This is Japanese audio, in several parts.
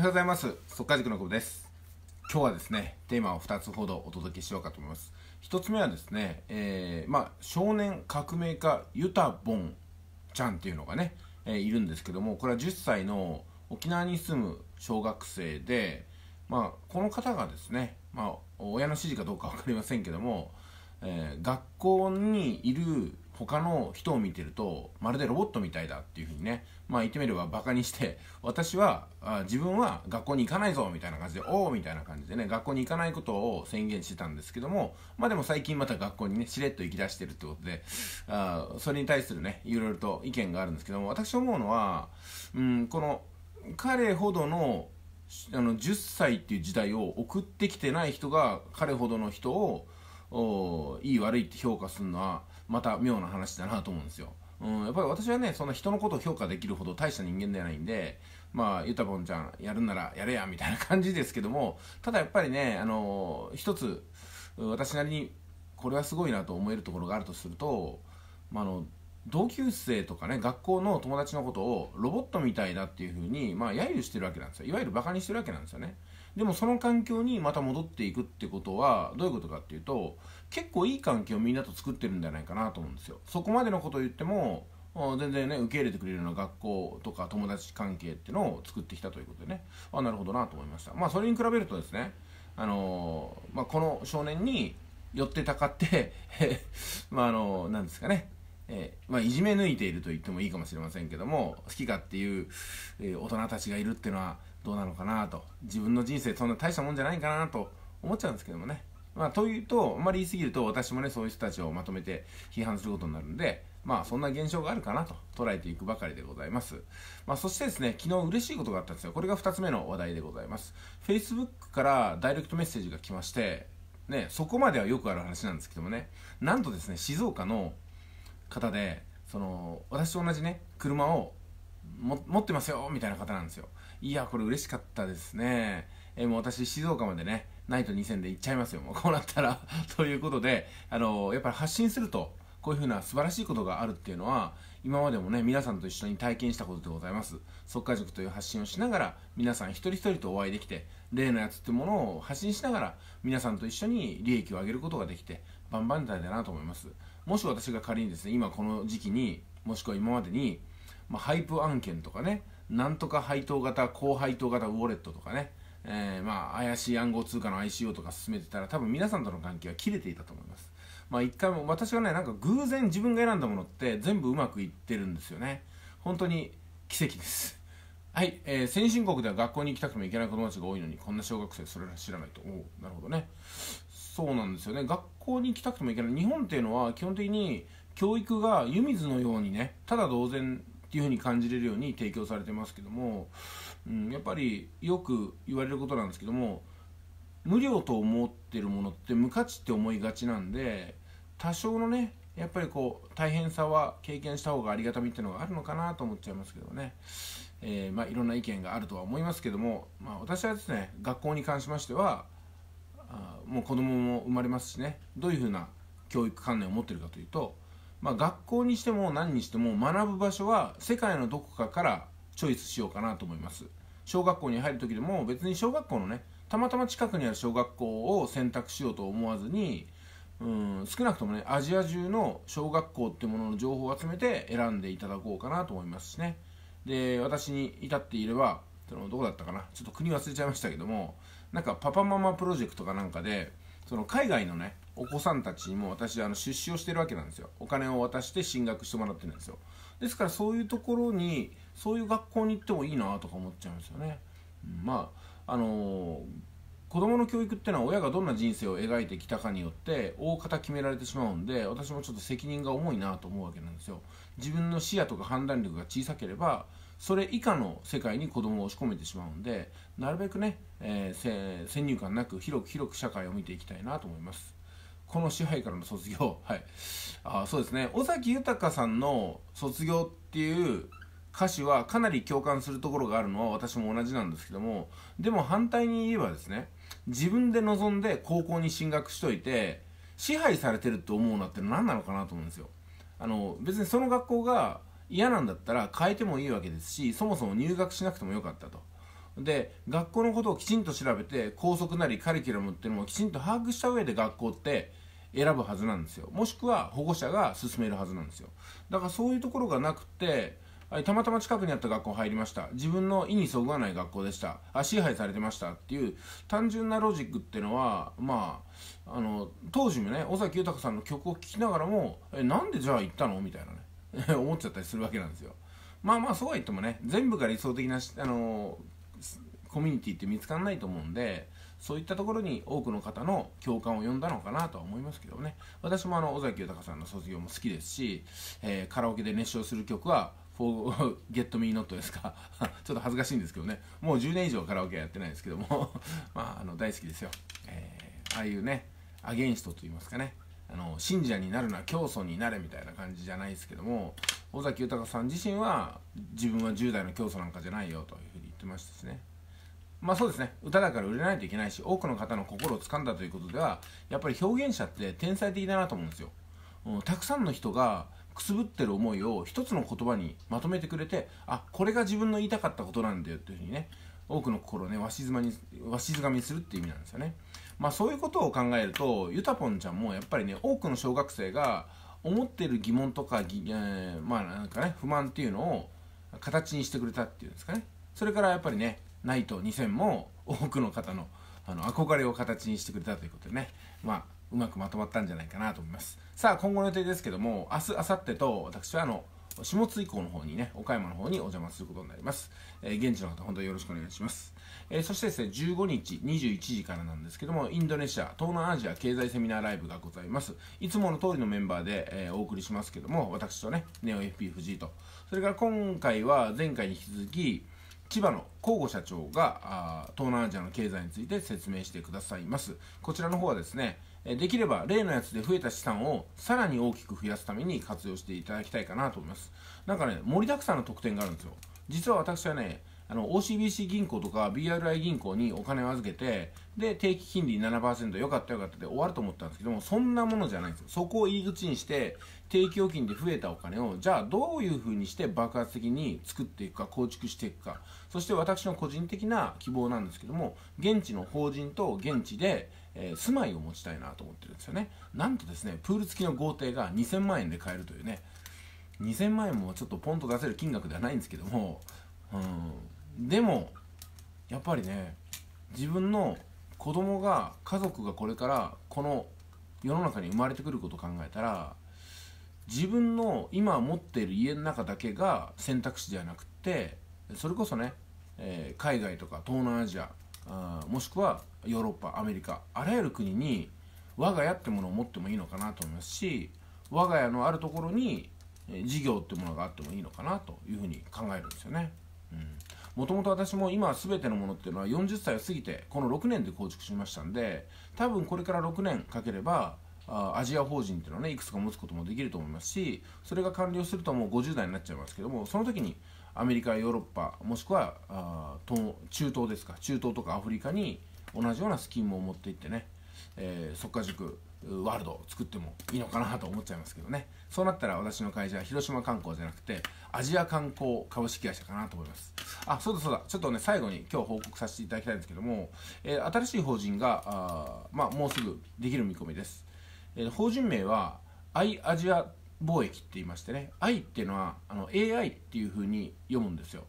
おはようございます。速稼塾の久保です。今日はですね、テーマを2つほどお届けしようかと思います。1つ目はですね、少年革命家ユタボンちゃんっていうのがね、いるんですけども、これは10歳の沖縄に住む小学生で、この方がですね、親の指示かどうか分かりませんけども、学校にいる他の人を見てるとまるでロボットみたいだっていうふうにね、言ってみればバカにして、自分は学校に行かないぞみたいな感じで、おおみたいな感じでね、学校に行かないことを宣言してたんですけども、でも最近また学校にねしれっと行き出してるってことで、それに対するねいろいろと意見があるんですけども、私思うのは、この彼ほどの10歳っていう時代を送ってきてない人が彼ほどの人をいい悪いって評価するのはまた妙な話だなと思うんですよ。やっぱり私はね、そんな人のことを評価できるほど大した人間ではないんで、ゆたぼんちゃんやるんならやれやみたいな感じですけども、ただやっぱりね、一つ私なりにこれはすごいなと思えるところがあるとすると、同級生とかね、学校の友達のことをロボットみたいだっていうふうに、揶揄してるわけなんですよ。いわゆるバカにしてるわけなんですよね。でもその環境にまた戻っていくってことはどういうことかっていうと、結構いい環境をみんなと作ってるんじゃないかなと思うんですよ。そこまでのことを言っても全然ね受け入れてくれるような学校とか友達関係っていうのを作ってきたということでね、なるほどなと思いました。それに比べるとですね、この少年に寄ってたかってなんですかね、いじめ抜いていると言ってもいいかもしれませんけども、好きかっていう、大人たちがいるっていうのはどうなのかなと、自分の人生そんな大したもんじゃないかなと思っちゃうんですけどもね。というとあんまり言い過ぎると、私もねそういう人たちをまとめて批判することになるんで、そんな現象があるかなと捉えていくばかりでございます。そしてですね、昨日嬉しいことがあったんですよ。これが2つ目の話題でございます。 Facebook からダイレクトメッセージが来まして、そこまではよくある話なんですけどもね、なんとですね、静岡の方で、私と同じね車を持ってますよみたいな方なんですよ。いや、これ嬉しかったですね。もう私静岡までねナイト2000で行っちゃいますよ、もうこうなったらということで、やっぱり発信するとこういう風な素晴らしいことがあるっていうのは、今までもね皆さんと一緒に体験したことでございます。速稼塾という発信をしながら皆さん一人一人とお会いできて、例のやつってものを発信しながら皆さんと一緒に利益を上げることができて万々歳だなと思います。もし私が仮にですね、今この時期に、もしくは今までに、ハイプ案件とかね、なんとか配当型、高配当型ウォレットとかね、怪しい暗号通貨の ICO とか進めてたら、多分皆さんとの関係は切れていたと思います。一回も私はね、なんか偶然自分が選んだものって全部うまくいってるんですよね。本当に奇跡です。はい、先進国では学校に行きたくても行けない子供たちが多いのに、こんな小学生それは知らないと。お、なるほどね。そうなんですよね、学校に行きたくてもいけない。日本っていうのは基本的に教育が湯水のようにね、ただ同然っていう風に感じれるように提供されてますけども、やっぱりよく言われることなんですけども、無料と思ってるものって無価値って思いがちなんで、多少のねやっぱりこう大変さは経験した方がありがたみっていうのがあるのかなと思っちゃいますけどね。いろんな意見があるとは思いますけども、私はですね、学校に関しましてはもう子供も生まれますしね、どういうふうな教育観念を持っているかというと、学校にしても何にしても学ぶ場所は世界のどこかからチョイスしようかなと思います。小学校に入る時でも別に小学校のね、たまたま近くにある小学校を選択しようと思わずに、少なくともねアジア中の小学校っていうものの情報を集めて選んでいただこうかなと思いますしね。で、私に至っていれば、どこだったかな、ちょっと国忘れちゃいましたけども、なんかパパママプロジェクトかなんかで、その海外のねお子さんたちにも私出資をしてるわけなんですよ。お金を渡して進学してもらってるんですよ。ですからそういうところに、そういう学校に行ってもいいなとか思っちゃうんですよね。子供の教育ってのは親がどんな人生を描いてきたかによって大方決められてしまうんで、私もちょっと責任が重いなと思うわけなんですよ。自分の視野とか判断力が小さければそれ以下の世界に子供を押し込めてしまうんで、なるべくね、先入観なく広く広く社会を見ていきたいなと思います。この支配からの卒業、そうですね、尾崎豊さんの卒業っていう歌詞はかなり共感するところがあるのは私も同じなんですけども、でも反対に言えばですね、自分で望んで高校に進学しといて支配されてると思うのって何なのかなと思うんですよ。別にその学校が嫌なんだったら変えてもいいわけですし、そもそも入学しなくてもよかったと。で学校のことをきちんと調べて、校則なりカリキュラムっていうのもきちんと把握した上で学校って選ぶはずなんですよ。もしくは保護者が勧めるはずなんですよ。だからそういうところがなくて、たまたま近くにあった学校入りました、自分の意にそぐわない学校でした、支配されてましたっていう単純なロジックっていうのは、まあ、当時もね、尾崎豊さんの曲を聴きながらもなんでじゃあ行ったのみたいなね思っちゃったりするわけなんですよ。まあまあそうは言ってもね、全部が理想的なコミュニティって見つからないと思うんで、そういったところに多くの方の共感を呼んだのかなとは思いますけどね。私も尾崎豊さんの卒業も好きですし、カラオケで熱唱する曲はForgetMeNot ですかちょっと恥ずかしいんですけどね、もう10年以上カラオケやってないですけどもまあ大好きですよ。ああいうね、アゲインストといいますかね、信者になるな、教祖になれみたいな感じじゃないですけども、尾崎豊さん自身は自分は10代の教祖なんかじゃないよというふうに言ってましたしね。まあそうですね、歌だから売れないといけないし、多くの方の心をつかんだということでは、やっぱり表現者って天才的だなと思うんですよ。たくさんの人がくすぶってる思いを一つの言葉にまとめてくれて、あ、これが自分の言いたかったことなんだよっていうふうにね、多くの心をねわしづかみにするっていう意味なんですよね。まあそういうことを考えると、ゆたぽんちゃんもやっぱりね、多くの小学生が思っている疑問とか、まあなんかね、不満っていうのを形にしてくれたっていうんですかね。それからやっぱりね、ナイト2000も多くの方の憧れを形にしてくれたということでね、まあうまくまとまったんじゃないかなと思います。さあ今後の予定ですけども、明日明後日と私は下津以降の方にね、岡山の方にお邪魔することになります。現地の方本当によろしくお願いします。そしてですね、15日21時からなんですけども、インドネシア東南アジア経済セミナーライブがございます。いつもの通りのメンバーで、お送りしますけども、私とね、ネオ FP 藤井と、それから今回は前回に引き続き千葉の広吾社長が東南アジアの経済について説明してくださいます。こちらの方はですね、できれば例のやつで増えた資産をさらに大きく増やすために活用していただきたいかなと思います。なんかね、盛りだくさんの特典があるんですよ。実は私はね、OCBC 銀行とか BRI 銀行にお金を預けて、で定期金利 7% よかったよかったで終わると思ったんですけども、そんなものじゃないんですよ。そこを入り口にして定期預金で増えたお金を、じゃあどういうふうにして爆発的に作っていくか、構築していくか、そして私の個人的な希望なんですけども、現地の法人と現地で住まいを持ちたいなと思ってるんですよね。なんとですね、プール付きの豪邸が2000万円で買えるというね、2000万円もちょっとポンと出せる金額ではないんですけども、でもやっぱりね、自分の子供が、家族がこれからこの世の中に生まれてくることを考えたら、自分の今持っている家の中だけが選択肢ではなくって、それこそね、海外とか東南アジア、もしくはヨーロッパ、アメリカ、あらゆる国に我が家ってものを持ってもいいのかなと思いますし、我が家のあるところに事業ってものがあってもいいのかなというふうに考えるんですよね。もともと私も今すべてのものっていうのは40歳を過ぎてこの6年で構築しましたんで、多分これから6年かければアジア法人っていうのをね、いくつか持つこともできると思いますし、それが完了するともう50代になっちゃいますけども、その時にアメリカ、ヨーロッパ、もしくは中東ですか、中東とかアフリカに同じようなスキームを持っていってね、速稼塾ワールドを作ってもいいのかなと思っちゃいますけどね。そうなったら私の会社は広島観光じゃなくてアジア観光株式会社かなと思います。あ、そうだそうだ、ちょっとね、最後に今日報告させていただきたいんですけども、新しい法人がもうすぐできる見込みです。法人名は i アジア貿易って言いましてね、 i っていうのはAI っていうふうに読むんですよ。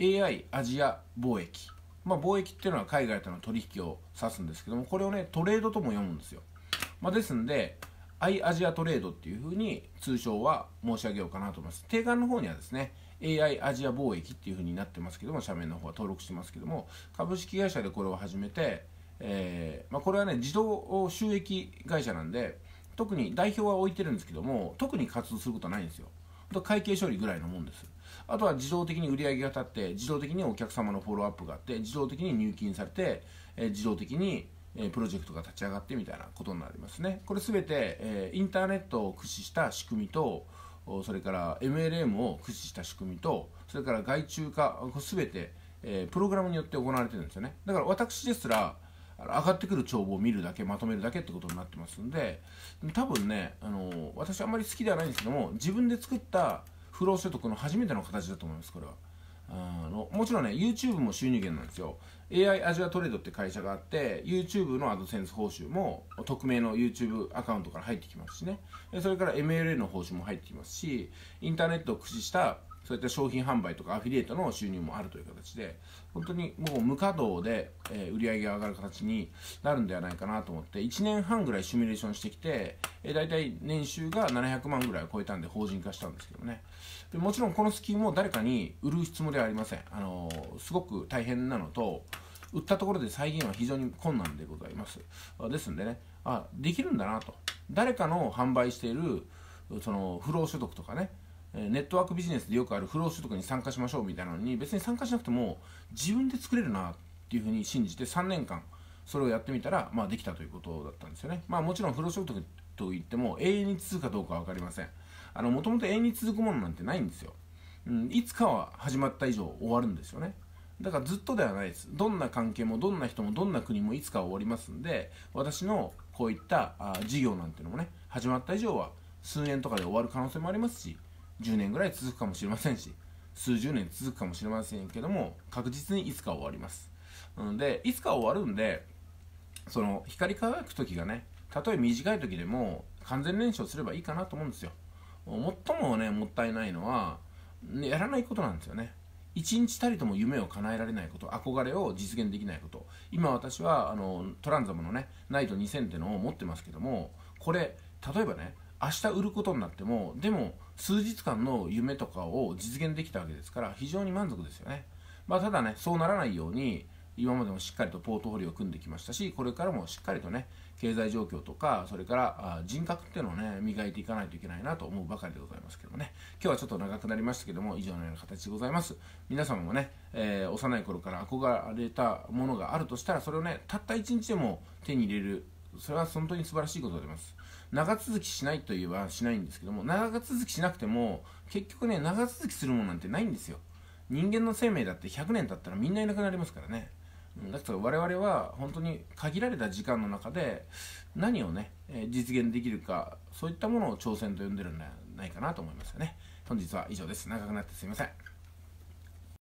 AI アジア貿易、貿易っていうのは海外との取引を指すんですけども、これをねトレードとも読むんですよ。ですんで、i アジアトレードっていうふうに通称は申し上げようかなと思います。定款の方にはですね、AI アジア貿易っていうふうになってますけども、社名の方は登録してますけども、株式会社でこれを始めて、これはね、自動収益会社なんで、特に代表は置いてるんですけども、特に活動することはないんですよ。会計処理ぐらいのもんです。あとは自動的に売り上げが立って、自動的にお客様のフォローアップがあって、自動的に入金されて、自動的にプロジェクトが立ち上がってみたいなことになりますね。これすべてインターネットを駆使した仕組みと、それから MLM を駆使した仕組みと、それから外注化、すべてプログラムによって行われてるんですよね。だから私ですら上がってくる帳簿を見るだけ、まとめるだけってことになってますんで、多分ね、私あんまり好きではないんですけども、自分で作った不労所得の初めての形だと思います。これはもちろんね、YouTube も収入源なんですよ。AI アジアトレードって会社があって、YouTube のアドセンス報酬も、匿名の YouTube アカウントから入ってきますしね。それから MLA の報酬も入ってきますし、インターネットを駆使した、そういった商品販売とかアフィリエイトの収入もあるという形で、本当にもう無稼働で売り上げが上がる形になるんではないかなと思って、1年半ぐらいシミュレーションしてきて、大体年収が700万ぐらいを超えたんで法人化したんですけどね。でもちろんこのスキームを誰かに売るつもりはありません。すごく大変なのと、売ったところで再現は非常に困難でございます。ですんでね、あ、できるんだなと。誰かの販売している、その不労所得とかね、ネットワークビジネスでよくある不労所得に参加しましょうみたいなのに別に参加しなくても自分で作れるなっていうふうに信じて3年間それをやってみたら、まあ、できたということだったんですよね。まあ、もちろん不労所得といっても永遠に続くかどうかは分かりません。もともと永遠に続くものなんてないんですよ。いつかは始まった以上終わるんですよね。だからずっとではないです。どんな関係もどんな人もどんな国もいつかは終わりますんで、私のこういった事業なんていうのもね、始まった以上は数年とかで終わる可能性もありますし、10年ぐらい続くかもしれませんし、数十年続くかもしれませんけども、確実にいつか終わります。なのでいつか終わるんで、その光り輝く時がね、たとえ短い時でも完全燃焼すればいいかなと思うんですよ。最もね、もったいないのはやらないことなんですよね。一日たりとも夢を叶えられないこと、憧れを実現できないこと。今私はトランザムのね、ナイト2000ってのを持ってますけども、これ例えばね、明日売ることになっても、でも数日間の夢とかを実現できたわけですから非常に満足ですよね。まあ、ただね、そうならないように今までもしっかりとポートフォリオを組んできましたし、これからもしっかりとね、経済状況とか、それから人格っていうのをね、磨いていかないといけないなと思うばかりでございますけどもね。今日はちょっと長くなりましたけども、以上のような形でございます。皆様もね、幼い頃から憧れたものがあるとしたら、それをね、たった一日でも手に入れる、それは本当に素晴らしいことであります。長続きしないといえばしないんですけども、長続きしなくても結局ね、長続きするものなんてないんですよ。人間の生命だって100年経ったらみんないなくなりますからね。だから我々は本当に限られた時間の中で何をね、実現できるか、そういったものを挑戦と呼んでるんじゃないかなと思いますよね。本日は以上です。長くなってすいません。